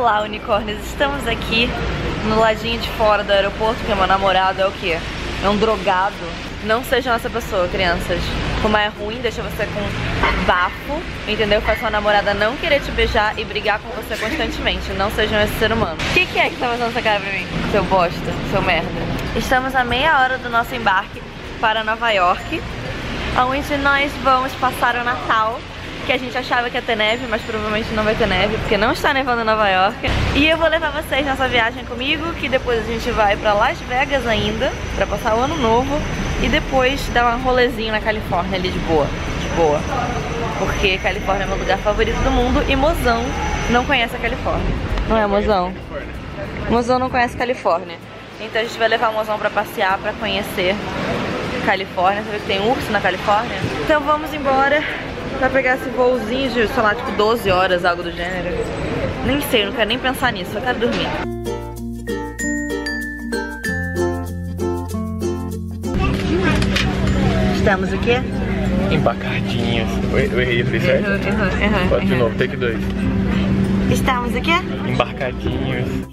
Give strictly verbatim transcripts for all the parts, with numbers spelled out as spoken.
Olá, unicórnios, estamos aqui no ladinho de fora do aeroporto, porque meu namorado é o quê? É um drogado. Não sejam essa pessoa, crianças. Como é ruim, deixa você com bafo, entendeu? Faz sua namorada não querer te beijar e brigar com você constantemente. Não sejam esse ser humano. O que, que é que tá fazendo essa cara pra mim? Seu bosta, seu merda. Estamos a meia hora do nosso embarque para Nova York, onde nós vamos passar o Natal, que a gente achava que ia ter neve, mas provavelmente não vai ter neve, porque não está nevando em Nova York. E eu vou levar vocês nessa viagem comigo, que depois a gente vai pra Las Vegas ainda, pra passar o ano novo, e depois dar um rolezinho na Califórnia ali de boa, de boa. Porque Califórnia é meu lugar favorito do mundo e mozão não conhece a Califórnia. Não é, mozão? Mozão não conhece a Califórnia. Então a gente vai levar o mozão pra passear, pra conhecer Califórnia. Você vê que tem urso na Califórnia? Então vamos embora. Vai pegar esse voozinho de, sei lá, tipo doze horas, algo do gênero. Nem sei, não quero nem pensar nisso, só quero dormir. Estamos o quê? Empacadinhos. Eu errei, eu falei certo? Errou, errou. De novo, take dois. Estamos o quê? Embarcadinhos.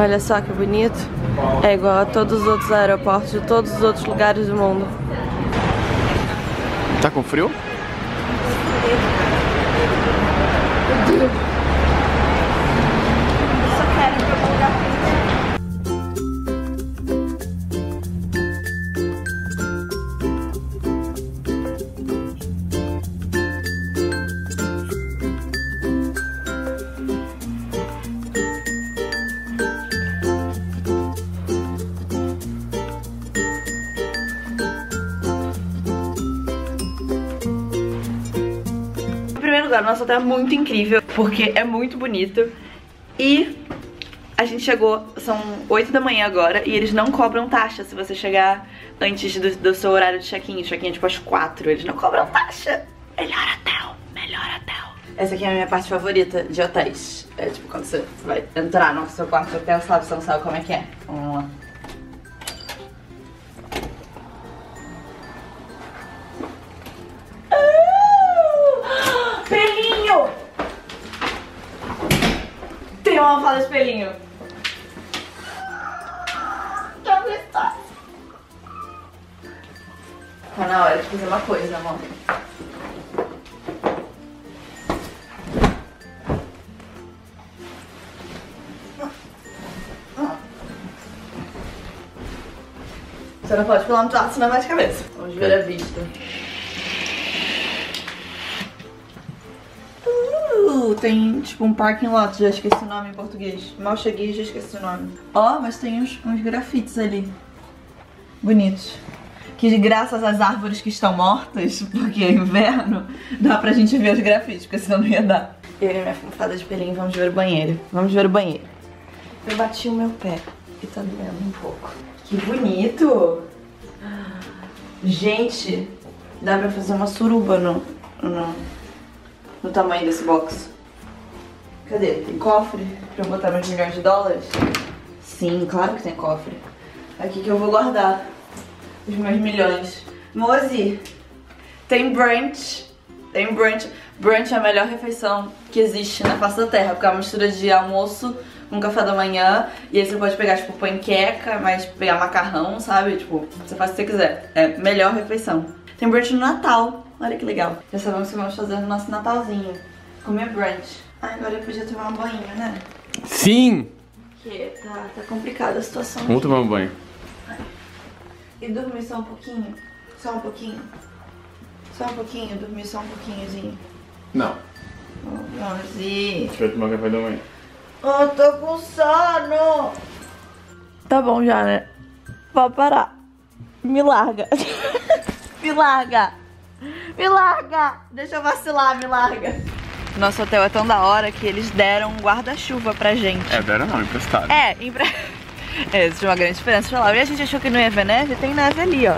Olha só que bonito. É igual a todos os outros aeroportos de todos os outros lugares do mundo. Tá com frio? O nosso hotel é muito incrível, porque é muito bonito. E a gente chegou, são oito da manhã agora, e eles não cobram taxa se você chegar antes do, do seu horário de check-in. Check-in é tipo às quatro, eles não cobram taxa. Melhor hotel, melhor hotel. Essa aqui é a minha parte favorita de hotéis. É tipo quando você vai entrar no seu quarto de hotel, sabe, você não sabe como é que é. Vamos lá. Vamos falar do espelhinho. Tá gostoso. Tá na hora de fazer uma coisa, amor. Você não pode pular no trato, senão vai de cabeça. Vamos ver a vista. Tem tipo um parking lot, já esqueci o nome em português. Mal cheguei e já esqueci o nome. Ó, oh, mas tem uns, uns grafites ali. Bonitos. Que graças às árvores que estão mortas, porque é inverno, dá pra gente ver os grafites, porque senão não ia dar. Eu e minha fofada de pelinho, vamos ver o banheiro. Vamos ver o banheiro. Eu bati o meu pé e tá doendo um pouco. Que bonito! Gente, dá pra fazer uma suruba no, no, no tamanho desse box. Cadê? Tem cofre pra eu botar meus milhões de dólares? Sim, claro que tem cofre. Aqui que eu vou guardar os meus milhões. Mozi, tem brunch. Tem brunch. Brunch é a melhor refeição que existe na face da terra, porque é uma mistura de almoço com café da manhã. E aí você pode pegar, tipo, panqueca, mas pegar macarrão, sabe? Tipo, você faz o que você quiser. É a melhor refeição. Tem brunch no Natal. Olha que legal. Já sabemos o que vamos fazer no nosso Natalzinho. Comer brunch. Ah, agora eu podia tomar um banho, né? Sim! Porque tá, tá complicada a situação. Vamos tomar um banho. E dormir só um pouquinho? Só um pouquinho? Só um pouquinho? Dormir só um pouquinhozinho? Não. Não, Zi. Deixa eu tomar café da manhã. Eu tô com sono! Tá bom já, né? Pode parar. Me larga. Me larga. Me larga. Deixa eu vacilar, me larga. Nosso hotel é tão da hora que eles deram um guarda-chuva pra gente. É, deram não, emprestaram. É, empre... é, isso é uma grande diferença. Deixa eu falar. E a gente achou que não ia ver neve, tem neve ali, ó.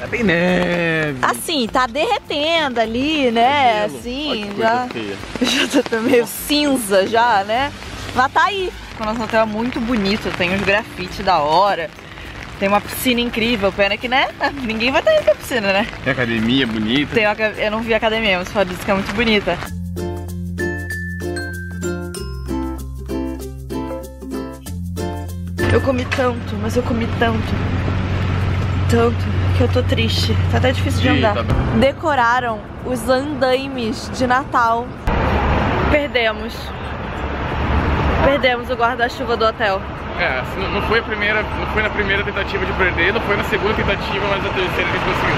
Tá bem neve. Assim, tá derretendo ali, né? Assim, já, já tá meio cinza já, né? Mas tá aí. Nossa, o hotel é muito bonito, tem uns grafites da hora. Tem uma piscina incrível, pena que, né? Ninguém vai estar indo pra piscina, né? Tem academia bonita. Tem uma, eu não vi a academia, mas só disse que é muito bonita. Eu comi tanto, mas eu comi tanto, tanto, que eu tô triste. Tá até difícil de andar. Eita. Decoraram os andaimes de Natal. Perdemos. Perdemos o guarda-chuva do hotel. É, não foi, a primeira, não foi na primeira tentativa de perder, não foi na segunda tentativa, mas na terceira eles conseguiram.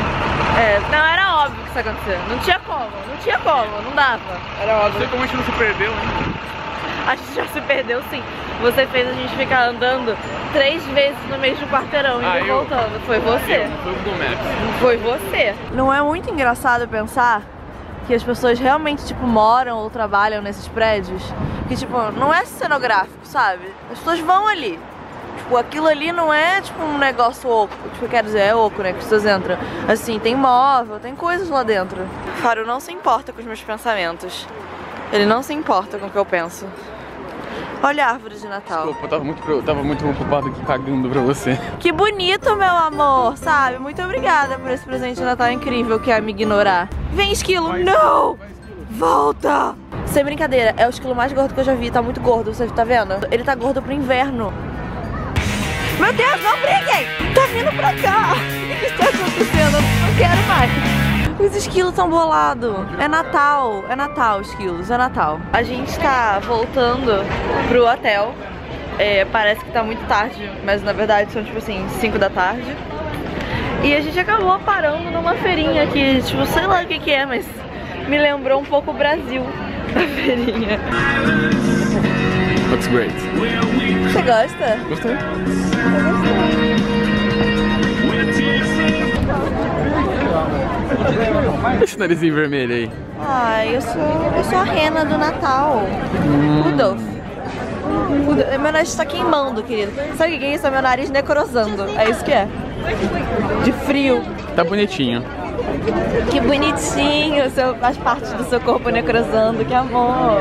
É, não, era óbvio que isso ia acontecer. Não tinha como, não tinha como, não dava. Era óbvio. Não sei como a gente não se perdeu, né? A gente já se perdeu, sim. Você fez a gente ficar andando três vezes no mesmo quarteirão e ah, eu... voltando. Foi você. Eu, não foi o Google Maps. Foi você. Não é muito engraçado pensar que as pessoas realmente, tipo, moram ou trabalham nesses prédios? Que, tipo, não é cenográfico, sabe? As pessoas vão ali. Tipo, aquilo ali não é, tipo, um negócio oco. Tipo, quer dizer, é oco, né? Que as pessoas entram. Assim, tem móvel, tem coisas lá dentro. Faro não se importa com os meus pensamentos. Ele não se importa com o que eu penso. Olha a árvore de Natal. Desculpa, eu tava muito, eu tava muito preocupado aqui cagando pra você. Que bonito, meu amor, sabe? Muito obrigada por esse presente de Natal incrível que é me ignorar. Vem, esquilo! Vai, não! Vai, esquilo. Volta! Sem brincadeira, é o esquilo mais gordo que eu já vi. Tá muito gordo, você tá vendo? Ele tá gordo pro inverno. Meu Deus, não briguem! Tá vindo pra cá! O que está acontecendo? Eu não quero mais. Os esquilos são bolados. É Natal, é Natal, esquilos, é Natal. A gente tá voltando pro hotel. É, parece que tá muito tarde, mas na verdade são tipo assim, cinco da tarde. E a gente acabou parando numa feirinha que, tipo, sei lá o que que é, mas me lembrou um pouco o Brasil, a feirinha. Looks great. Você gosta? Gostei. Esse narizinho vermelho aí. Ah, eu sou, eu sou a rena do Natal. Rudolf. Hum. Meu nariz tá queimando, querido. Sabe o que é isso? É meu nariz necrosando. É isso que é. De frio. Tá bonitinho. Que bonitinho seu, as partes do seu corpo necrosando. Que amor.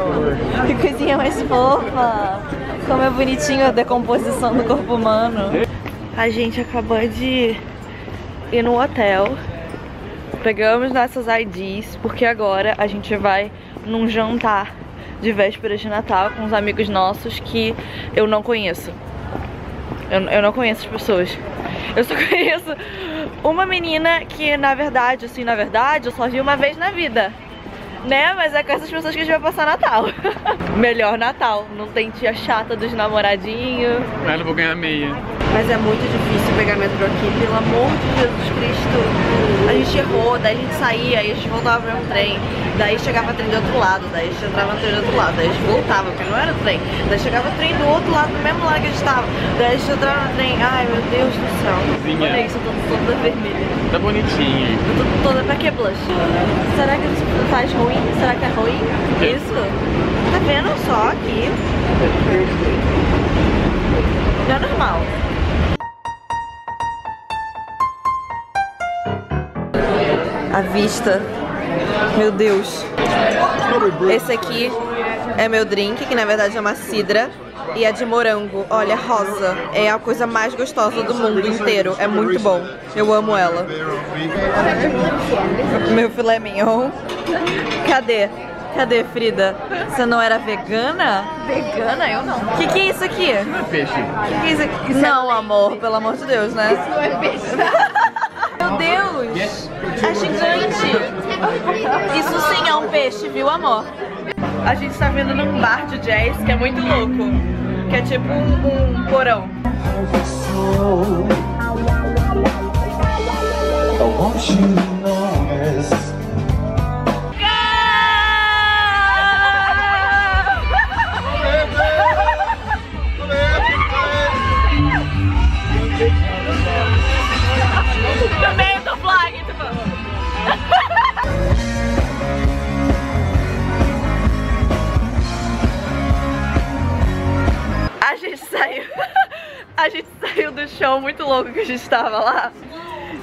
Que coisinha mais fofa. Como é bonitinho a decomposição do corpo humano. A gente acabou de ir no hotel. Pegamos nossas I Ds, porque agora a gente vai num jantar de véspera de Natal com uns amigos nossos que eu não conheço. Eu, eu não conheço as pessoas. Eu só conheço uma menina que, na verdade, assim, na verdade, eu só vi uma vez na vida. Né? Mas é com essas pessoas que a gente vai passar Natal. Melhor Natal. Não tem tia chata dos namoradinhos. Mas eu vou ganhar meia. Mas é muito difícil pegar metrô aqui, pelo amor de Jesus Cristo. A gente errou, daí a gente saía, aí a gente voltava pra um trem, daí chegava trem do outro lado, daí a gente entrava no trem do outro lado, daí a gente voltava, porque não era o trem, daí chegava o trem do outro lado, do mesmo lado que a gente estava, daí a gente entrava no trem, ai meu Deus do céu. Vinha. Olha isso, eu tô toda vermelha. Tá bonitinha. Eu tô toda, pra que blush? Será que isso faz ruim? Será que é ruim? Isso? Tá vendo só aqui? Já é normal. A vista, meu Deus. Esse aqui é meu drink, que na verdade é uma cidra. E é de morango, olha, rosa. É a coisa mais gostosa do mundo inteiro. É muito bom, eu amo ela. Meu filé mignon. Cadê? Cadê, Frida? Você não era vegana? Vegana? Eu não. Que que é isso aqui? Isso não é peixe. Que que é isso aqui? Não, amor, pelo amor de Deus, né? Isso não é peixe. Meu Deus! É gigante! Isso sim é um peixe, viu, amor? A gente tá vindo num bar de jazz que é muito louco. Que é tipo um, um porão. No meio do flag, tipo. A gente saiu. A gente saiu do show muito louco que a gente tava lá.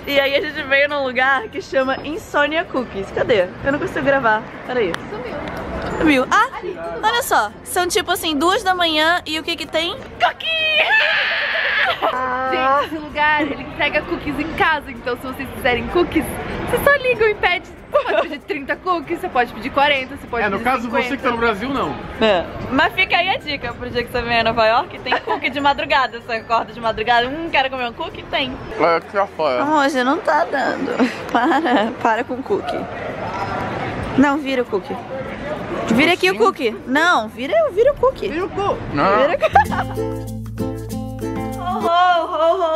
E aí a gente veio num lugar que chama Insônia Cookies. Cadê? Eu não consigo gravar. Peraí. Sumiu. Sumiu. Ah, ali, olha só. São tipo assim, duas da manhã e o que que tem? Cookies! Ah. Gente, esse lugar, ele entrega cookies em casa. Então se vocês quiserem cookies, vocês só ligam e pedem. Você pode pedir trinta cookies, você pode pedir quarenta, você pode é, pedir cinquenta. É, no caso você que tá no Brasil, não é. Mas fica aí a dica, pro dia que você vem a Nova York, tem cookie de madrugada. Você acorda de madrugada, hum, quero comer um cookie? Tem. É, aqui fora. Hoje não tá dando. Para, para com o cookie. Não, vira o cookie. Vira aqui o cookie. Não, vira, vira o cookie. Vira o cookie. Vira o cookie. Ho, ho,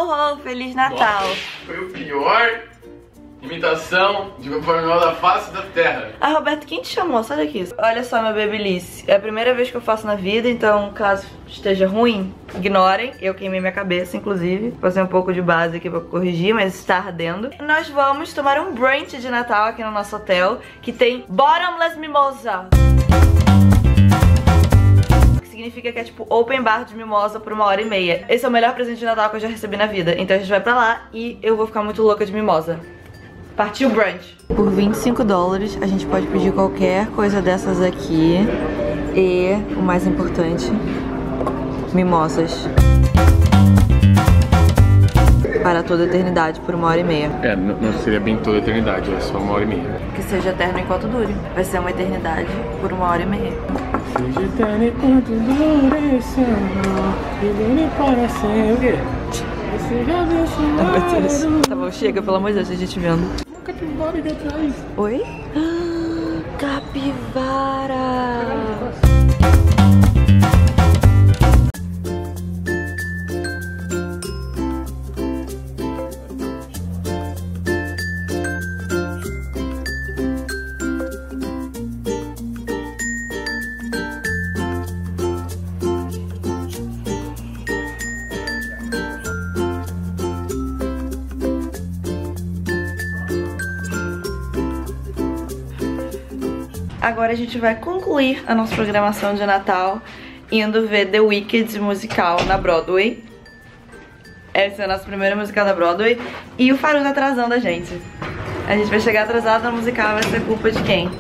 ho, ho, Feliz Natal! Foi o pior imitação de Papai Noel da face da terra. Ah, Roberto, quem te chamou? Sai daqui. Olha só, meu babyliss. É a primeira vez que eu faço na vida, então caso esteja ruim, ignorem. Eu queimei minha cabeça, inclusive. Passei um pouco de base aqui pra corrigir, mas está ardendo. Nós vamos tomar um brunch de Natal aqui no nosso hotel, que tem bottomless mimosa. Significa que é tipo open bar de mimosa por uma hora e meia. Esse é o melhor presente de Natal que eu já recebi na vida. Então a gente vai pra lá e eu vou ficar muito louca de mimosa. Partiu o brunch. Por vinte e cinco dólares a gente pode pedir qualquer coisa dessas aqui. E o mais importante, mimosas. Para toda a eternidade, por uma hora e meia. É, não seria bem toda a eternidade, é só uma hora e meia. Que seja eterno enquanto dure. Vai ser uma eternidade por uma hora e meia. Seja eterno enquanto dure, Senhor, e dure para sempre. Seja abençoado. Tá bom, chega, pelo amor de Deus, a gente vendo. Uma capivara aqui atrás. Oi? Ah, capivara! Agora a gente vai concluir a nossa programação de Natal indo ver The Wicked musical na Broadway. Essa é a nossa primeira musical da Broadway. E o Faru tá atrasando a gente. A gente vai chegar atrasado na musical, vai ser culpa de quem?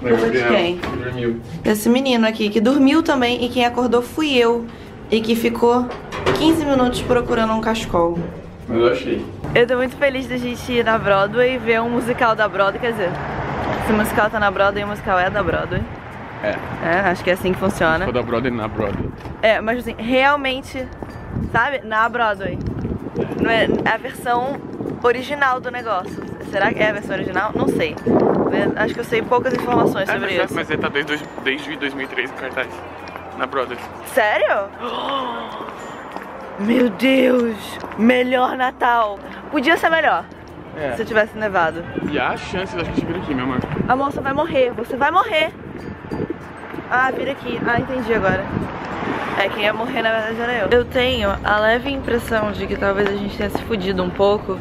Culpa de quem? Dormiu. Esse menino aqui que dormiu também e quem acordou fui eu. E que ficou quinze minutos procurando um cachecol. Mas eu achei. Eu tô muito feliz da gente ir na Broadway e ver um musical da Broadway, quer dizer... Se o musical tá na Broadway, o musical é da Broadway. É. É, acho que é assim que funciona. O da Broadway na Broadway. É, mas assim, realmente, sabe? Na Broadway. Não é a versão original do negócio. Será que é a versão original? Não sei. Acho que eu sei poucas informações sobre é, mas, isso. Mas ele tá desde, desde dois mil e três em cartaz. Na Broadway. Sério? Meu Deus! Melhor Natal! Podia ser melhor. É. Se eu tivesse nevado. E há chances da gente vir aqui, meu amor. Amor, você vai morrer, você vai morrer. Ah, vira aqui. Ah, entendi agora. É, quem ia morrer na verdade era eu. Eu tenho a leve impressão de que talvez a gente tenha se fudido um pouco.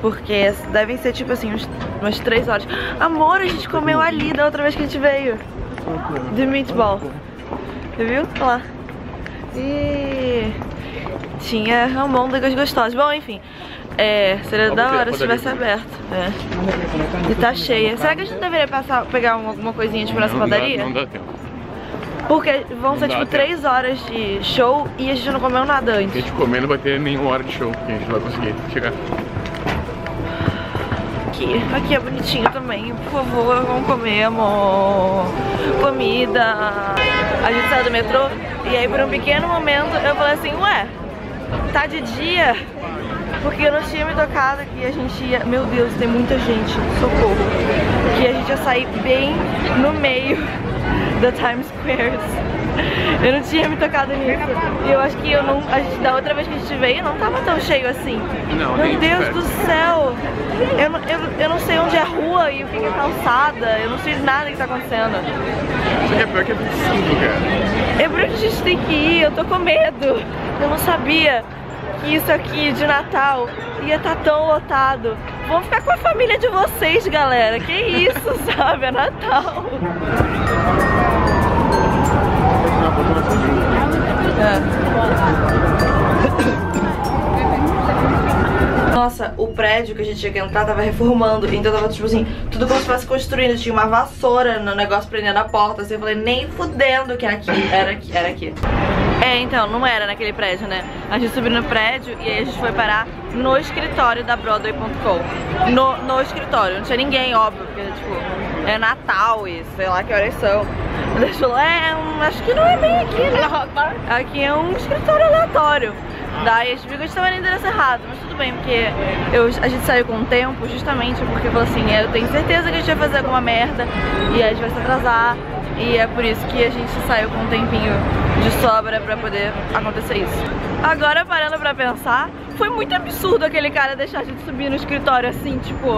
Porque devem ser tipo assim, uns, umas três horas. Amor, a gente comeu ali da outra vez que a gente veio. De meatball. Você viu? Olha lá. E... tinha almôndegas gostosas. Bom, enfim. É, seria da hora se tivesse aberto. É. E tá cheia. Será que a gente deveria passar, pegar alguma coisinha tipo nessa padaria? Não dá tempo. Porque vão ser tipo três horas de show e a gente não comeu nada antes. Se a gente comer não vai ter nenhuma hora de show, que a gente não vai conseguir chegar. Aqui, aqui é bonitinho também. Por favor, vamos comer, amor. Comida. A gente saiu do metrô e aí por um pequeno momento eu falei assim, ué, tá de dia? Porque eu não tinha me tocado que a gente ia... Meu Deus, tem muita gente, socorro. Que a gente ia sair bem no meio da Times Square. Eu não tinha me tocado nisso. E eu acho que eu não... A gente, da outra vez que a gente veio, não tava tão cheio assim. Não, meu Deus do céu! Eu não, eu, eu não sei onde é a rua e o que é calçada. Eu não sei nada que tá acontecendo. Isso aqui é pior que é possível, cara. É por onde a gente tem que ir, eu tô com medo. Eu não sabia. Isso aqui de Natal ia estar tão lotado. Vamos ficar com a família de vocês, galera. Que isso, sabe? É Natal. É. Nossa, Essa, o prédio que a gente tinha que entrar tava reformando, então tava tipo assim, tudo como se fosse construindo, tinha uma vassoura no negócio prendendo a porta, assim, eu falei, nem fudendo que aqui, era aqui, era aqui. É, então, não era naquele prédio, né? A gente subiu no prédio e aí a gente foi parar no escritório da Broadway ponto com. No, no escritório, não tinha ninguém, óbvio, porque, tipo, é Natal e sei lá que horas são. Mas a gente falou, é, acho que não é bem aqui, né? Aqui é um escritório aleatório. Daí a gente viu que a gente tava no endereço errado, mas tudo bem, porque eu, a gente saiu com o tempo justamente porque falou assim, eu tenho certeza que a gente vai fazer alguma merda e a gente vai se atrasar. E é por isso que a gente saiu com um tempinho de sobra pra poder acontecer isso. Agora, parando pra pensar, foi muito absurdo aquele cara deixar a gente subir no escritório assim, tipo,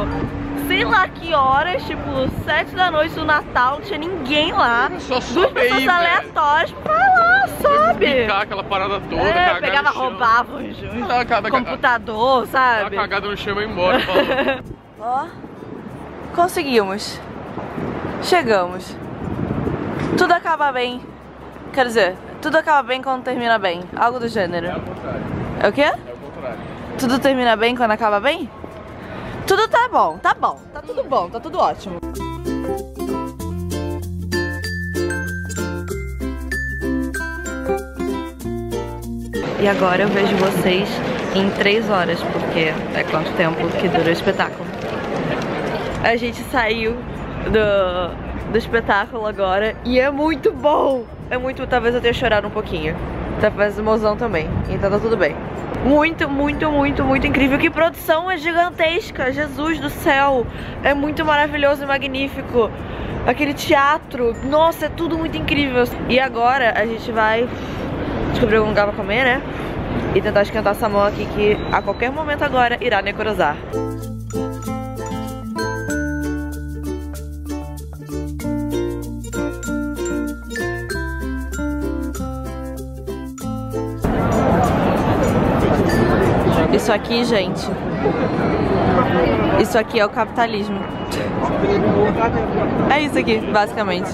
sei lá que horas, tipo, sete da noite do Natal, não tinha ninguém lá. Só duas pessoas aleatórias, pra lá, sabe? Picar aquela parada toda, é, pegava, roubava os computador, sabe? Tá cagada no chão e embora. Ó, conseguimos. Chegamos. Tudo acaba bem. Quer dizer, tudo acaba bem quando termina bem. Algo do gênero. É o contrário. É o quê? É o contrário. Tudo termina bem quando acaba bem? Tudo tá bom, tá bom. Tá tudo bom, tá tudo ótimo. E agora eu vejo vocês em três horas, porque é quanto tempo que dura o espetáculo. A gente saiu do... do espetáculo agora e é muito bom! É muito, talvez eu tenha chorado um pouquinho. Talvez o mozão também, então tá tudo bem. Muito, muito, muito, muito incrível. Que produção é gigantesca, Jesus do céu! É muito maravilhoso e magnífico. Aquele teatro, nossa, é tudo muito incrível. E agora a gente vai descobrir algum lugar pra comer, né? E tentar esquentar essa mão aqui que a qualquer momento agora irá necrosar. Isso aqui, gente, isso aqui é o capitalismo. É isso aqui, basicamente.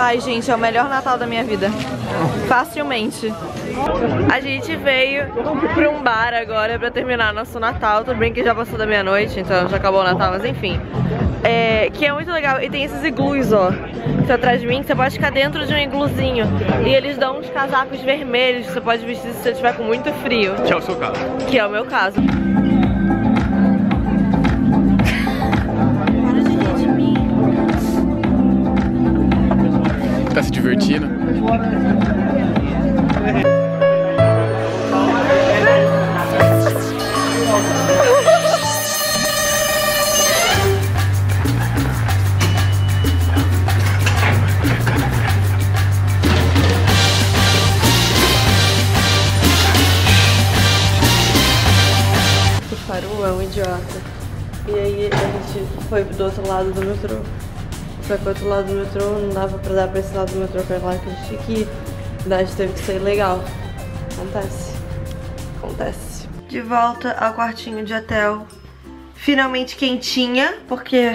Ai, gente, é o melhor Natal da minha vida. Facilmente. A gente veio pra um bar agora pra terminar nosso Natal. Tudo bem que já passou da meia-noite, então já acabou o Natal, mas enfim. É, que é muito legal, e tem esses iglus, ó, que tá atrás de mim, que você pode ficar dentro de um igluzinho. E eles dão uns casacos vermelhos, que você pode vestir se você estiver com muito frio. Que é o seu caso. Que é o meu caso. Tá se divertindo? É um idiota. E aí a gente foi do outro lado do metrô. Só que o outro lado do metrô não dava pra dar pra esse lado do metrô, pra lá que a gente aqui. Daí a gente teve que ser legal. Acontece. Acontece. De volta ao quartinho de hotel. Finalmente quentinha, porque...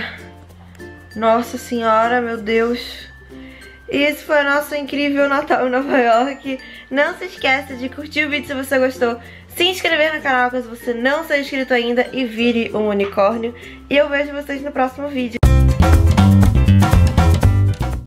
Nossa Senhora, meu Deus. E esse foi o nosso incrível Natal em Nova York. Não se esqueça de curtir o vídeo se você gostou, se inscrever no canal caso você não seja inscrito ainda e vire um unicórnio. E eu vejo vocês no próximo vídeo.